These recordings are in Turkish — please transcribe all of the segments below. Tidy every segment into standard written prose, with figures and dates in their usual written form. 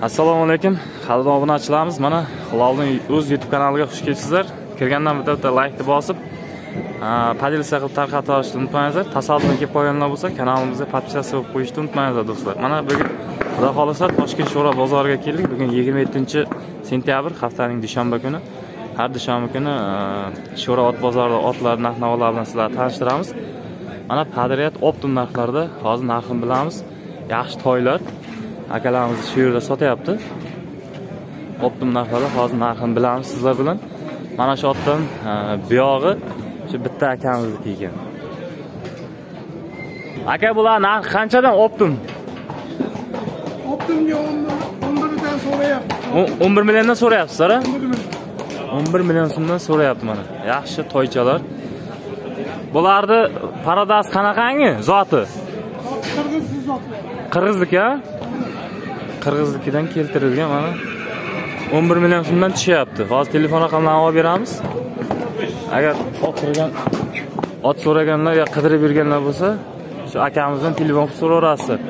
Assalomu alaykum. Halidan obuna ochilamiz. Mana Hilalning o'z YouTube kanaliga xush kelibsizlar. Kirgandan bitta like bosib, podelsiya qilib tarqatishni unutmangizlar. Tasodifan kelib qolganlar bo'lsa, kanalimizga podpishasi bo'lib qo'yishni unutmangizlar do'stlar. Mana bugun xudo xolasa Toshkent sho'ra bozoriga keldik. Bugun 27-sentyabr, haftaning dushanba kuni. Har dushanba kuni sho'ra ot bozorida otlar narx-navolar bilan sizlarga tanishtiramiz. Mana podrad optim narxlarida hozir narxini bilamiz. Yaxshi toylar akalarimiz shu yerda sotyapti. Optim narxida hozir narxini bilamiz sizlar bilan. Mana shu otdan buyog'i shu bitta akamizniki ekan. Aka, bular narx qanchadan optim? Optimga 11dan so'rayapmiz. 11 milliondan so'rayapsizlar, a? 11 million so'mdan so'rayapti mana. Yaxshi toychalar. Bularni paradasi qanaqangi zoti? Qirg'iz zoti. Qirg'izniki, a? Qirg'iznikidan keltirilgan mana 11 million so'mdan tushyapti. Hozir telefon raqamlarini olib beramiz. Agar ot so'raganlar ya qidirib yurganlar bo'lsa, shu akamizdan telefon qilib so'rayverasiz.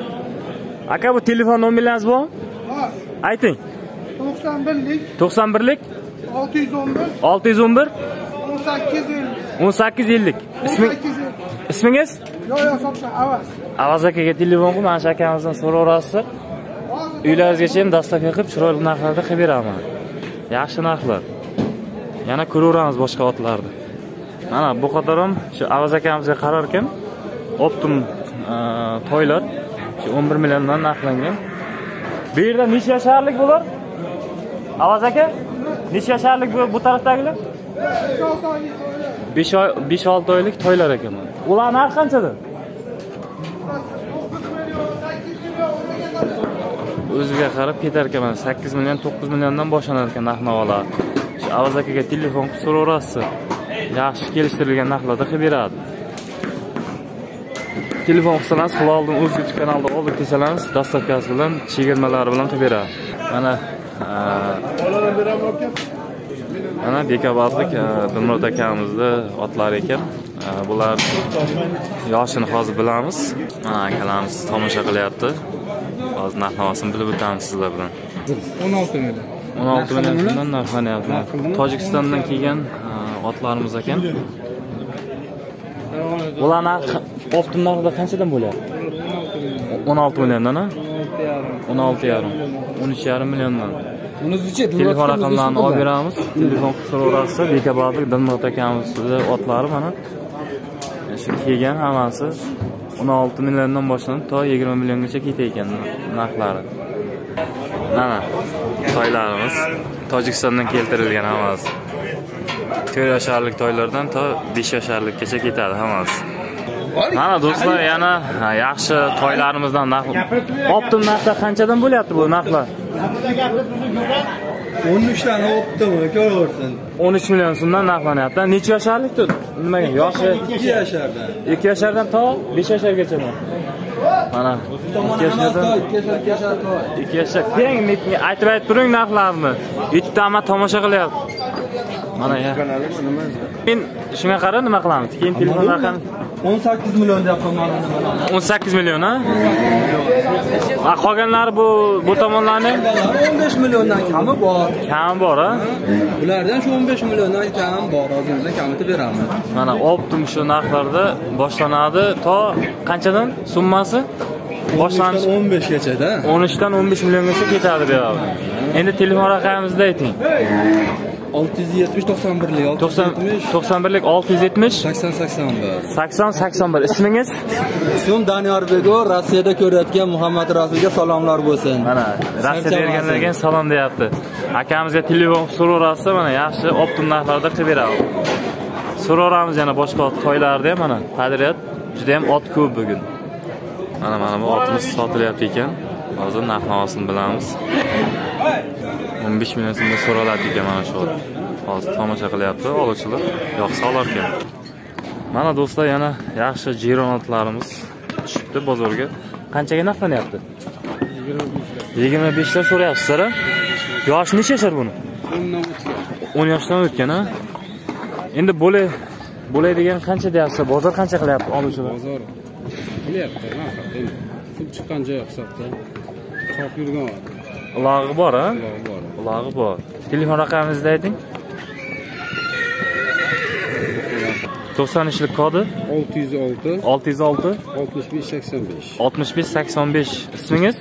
Aka, bu telefon nomeringiz bormi? Ha. Ayting. 91lik 611 1850. Ismingiz? Yo'q, sotsa Avaz. Avaz akaga telefon qilib, mana shu akamizdan so'rayverasiz. Uylaringizgacha ham dastaka qilib, chiroyli narxlarda qilib beraman. Yaxshi narxlar. Yana ko'raveramiz boshqa otlarni. Mana bu qadar ham shu Avaz akamizga qarar ekan. Optim toylar shu 11 milliondan narxlangan. Bu yerda necha yasharlik bular? Avaz aka, necha yasharlik bu tarafdagilar? 5-6 oylik toylar ekan. Ular narxi qanchadir? O'ziga qarab ketar ekan, 8 million, 9 milliondan boshlanar ekan narx-navolar. Avaz akaga telefon qilib so'rayverasiz. Yaxshi kelishtirilgan narxlarda qilib beradi. Telefon qilsangiz, Hilalning o'z YouTube kanalida oldik desangiz, dasturkasi bilan, chegirmalari bilan qilib beradi. Mana bekobozlik Dilmurod akamizni otlari ekan. Bular yoshini hozir bilamiz. Mana akalarimiz tomosha qilyapti. Hozir narx-navosini bilib o'tamiz sizlar bilan. 16 million. 16 million narxlanyapti. Tojikistondan kelgan otlarimiz ekan. Ular narxi optim narxida qanchadan bo'lyapti? 16 milliondan, a? 16.5. 13.5 milliondan. Telefon raqamlarini olib beramiz. Telefon qilib so'rayverasiz. Bekobozlik Dilmurod akamizning otlari mana shu kelgan hammasi 16 milliondan boshlanib to 20 milliongacha ketar ekan narxlari. Mana toylarimiz Tojikistondan keltirilgan hammasi. 4 yasharlik toylardan to 5 yasharlikgacha ketadi hammasi. Mana do'stlar, yana yaxshi toylarimizdan narx. Optim narxda qanchadan bo'lyapti bu narxlar? 13 dan optimi, ko'raversin. 13 million so'mdan narxlanyapti. Necha yasharlikdir? Nimaga? Yoshi 2 yashardan. 2 yashardan to 5 yashargacha. Mana 2 yashar keng metni aytib turing narxlarni. YouTubedan ham tomosha qilyapti. Mana ya. Men shunga qarab nima qilamiz? Keyin telefon raqam 18 million deyapman mana. 18 million, ha? Va qolganlari bu tomonlarni 15 milliondan kami bor. Kami bor, ha? Ulardan shu 15 milliondan kami bor, hozirda kamitib beramiz. Mana optim shu narxlarda boshlanadi to qanchadan? Summasi boshlanishi 15 gacha-da. 13 dan 15 milliongacha ketadi deyapti. Endi telefon raqamingizni ayting. 670 91lik 91lik 670 80 81. Ismingiz? Ismim Doniyor Begor. Rossiyada ko'rayotgan Muhammad Rasulga salomlar bo'lsin. Mana Rossiyaga berganlarga salom deyapti. Akamizga telefon so'rayverasiz, mana yaxshi optim narxlarda qilib beradi. So'rayveramiz yana boshqa toylarda ham mana qadriyat juda ham ot ko'p bugun. Mana bu otimiz sotilyapti ekan. Hozir narx-navosini bilamiz. 15 million so'mga so'raladi ekan mana shu. Hozir tomosha qilyapti oluvchilar. Yo'qsa olar ekan. Mana do'stlar, yana yaxshi jiron otlarimiz tushibdi bozorga. Qanchaga narxlanyapti? 25 ta so'rayapsizlar. Yoshi necha yashar buni? 10 yoshdan o'tgan, ha? Endi bo'laydigan qancha deyapsiz? Bozor qancha qilyapti oluvchilar? Bozor qilyapti, narx. Pul chiqqan joy hisobda chop yurgan. Ulağı var ha? Ulağı var. Telefon rakamınız neydi? 93'lük kodu? 606. 606. 6585. 6585. İsminiz?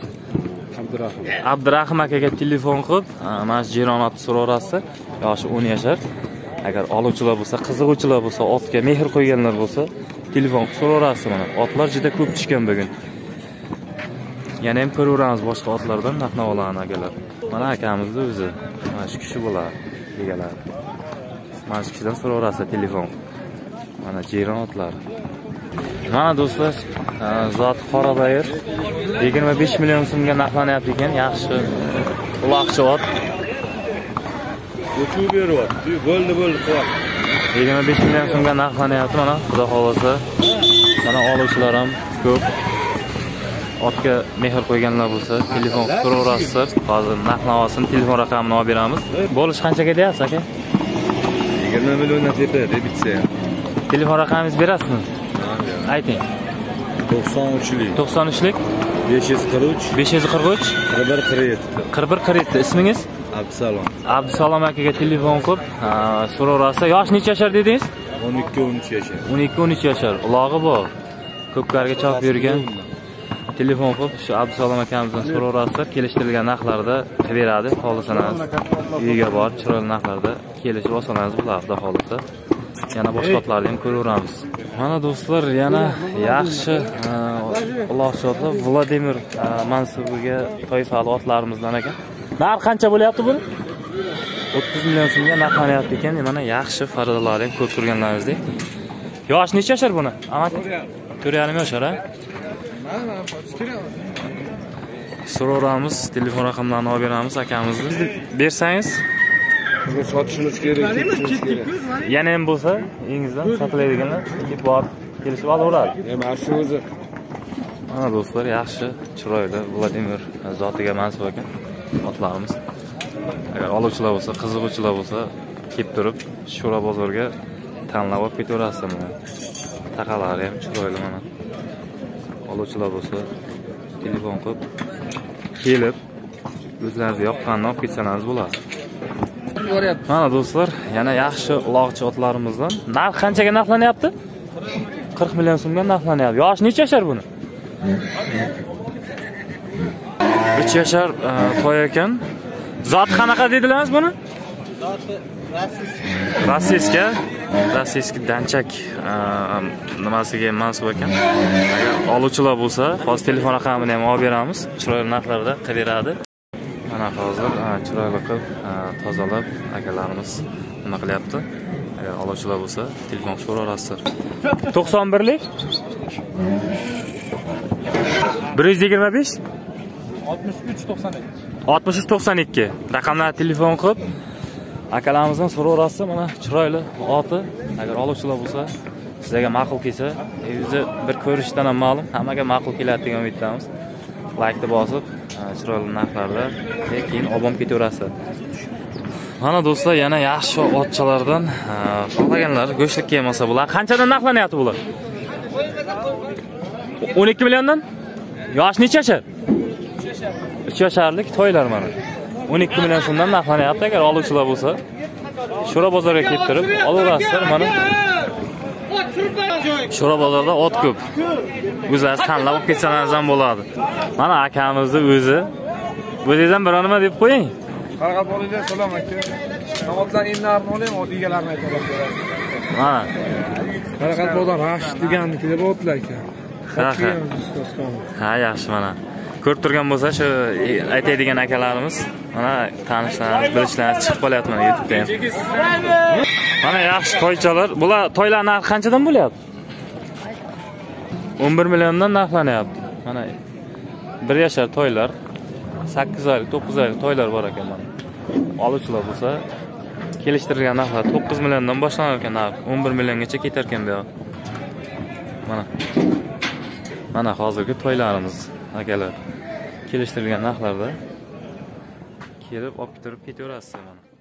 Abdurahim. Abdurahim akaga telefon qilib, mana shu jiron ot surorasi, yoshi 10 yashar. Agar oluvchilar bo'lsa, qiziquvchilar bo'lsa, otga mehr qo'yganlar bo'lsa, telefon surorasi mana. Otlar juda ko'p tushgan bugun. Yana ham ko'raveramiz boshqa otlardan narx-navolarni akalar. Mana akamizni o'zi, mana shu kishi bo'lar, egalari. Mana shu kishidan surorasi telefon. Mana jiron otlari. Mana do'stlar, zot qorabayir 25 milyon so'mga narxlanayapti ekan. Yaxshi uloqchi ot. O'tib beryapti. Bo'ldi, qo'y. 25 milyon so'mga narxlanayapti mana. Xudo xolasa. Mana oluvchilar ham ko'p. Otga mehr qo'yganlar bo'lsa, telefon so'rayverasizlar. Hozir narx-navosini, telefon raqamini olib beramiz. Bo'lish qanchaga deyapsiz aka? 20 milliondan tepa debitsa. Telefon raqamingiz berasizmi? Ayting. 93'lik. 93'lik. 543. 543. 4147. 4147. İsminiz? Abdusalom. Abdusalom akaga telefon qilib, so'rorasa, yosh necha yashar dedingiz? 12-13 yashar. 12-13 yashar. Ulog'i bor. Ko'plarga chop yurgan. Telefon qilib, shu Abdusalom akamizdan so'rorasa, kelishtirilgan narxlarda beradi. Xolisangiz. Uyga borib, chiroyli narxlarda kelishib olsangiz bo'ladi, xolisa. Yana boshqa otlarni ham ko'raveramiz. Mana dostlar, yana yaxshi uloqchi otlar Vladimir mansubiga toifali otlarimizdan ekan. Narx qancha bo'lyapti bu? 30 million so'mga narxlanayapti ekan. Mana yaxshi farzandlarni ko'p turganlaringizdek. Yosh necha yashar buni? Amaki 4,5 yashar ha? So'roramiz, telefon raqamlarini olib beramiz akamizni. Bersangiz buni sotishimiz kerak. Yana ham bo'lsa, engizdan sotlaydiganlar ketib borib kelishib olaveradi. Mana shu o'zi. Mana do'stlar, yaxshi, chiroyli Vladimir zotiga mansub ekan otlarimiz. Agar oluvchilar bo'lsa, qiziquvchilar bo'lsa, kelib turib Sho'ra bozorga tanlab olib ketaverasiz mana. Taqalari ham chiroyli mana. Oluvchilar bo'lsa, telefon qilib kelib o'zlaringizga yoqqanini olib ketsangiz bo'ladi. Mana dostlar, yana yaxshi uloqchi otlarimizdan. Narx qanchaga narxlanayapti? 40 milyon so'mga narxlanayapti. Yoshi necha yashar buni? 3 yashar toy ekan. Zoti qanaqa dedilaringiz buni? Zoti rossiyska. Rossiyski danchak nimasiga mansub ekan. Agar oluvchilar bo'lsa, hozir telefon raqamini ham olib beramiz. Chiroyli narxlarda qilaveradi. Mana hozir chiroyli qilib tozalab akalarimiz nima qilyapti? Agar oluvchilar bo'lsa, telefon so'rarasizlar. 91lik 125 6392. 6392. Raqamlarni telefon qilib akalarimizdan so'rarasizlar. Mana chiroyli oti. Agar oluvchilar bo'lsa, sizlarga ma'qul kelsa, o'zi bir ko'rishdan ham ma'lum, hammaga ma'qul keladi degan umiddamiz. Like bosib chiroyli narxlarda keyin obom ketaverasiz. Mana do'stlar, yana yaxshi otchalardan xohlaganlar go'shtlik kelmasa bular qanchadan narxlanyapti bular? 12 milliondan? Yosh necha yashar? 3 yasharlik to'ylar mana. 12 million so'mdan narxlanyapti. Agar oluvchilar bo'lsa, Sho'ra bozoriga kelib turib olaverasizlar mana. Sho'ra bozorida ot ko'p. O'zingiz tanlab olib ketsangiz ham bo'ladi. Mana akamizni o'zi. O'zingiz ham biror nima deb qo'ying. Qaraqalpog'istondan salom aka. Otlar endi narxini ham egalarini aytib beradi. Mana. Qaraqalpog'dan Rashid degannikida otlar ekan. Ha, yaxshi mana. Ko'rib turgan bo'lsa, shu aytadigan akalarimiz, mana tanishlarimiz, bilishlarimiz chiqib qolyapti mana YouTube'da ham. Mana yaxshi toychalar. Bular toylar narxi qanchadan bo'lyapti? 11 milyondan narxlanayapti. Mana 1 yashar toylar, 8 oylik, 9 oylik toylar bor ekan mana. Oluvchilar bo'lsa, kelishtirilgan narxlar 9 milliondan boshlanar ekan, 11 milliongacha ketar ekan bu. Mana. Mana hozirgi toylarimiz akalar. Kelishtirilgan narxlarda kelib olib turib ketaverasiz mana.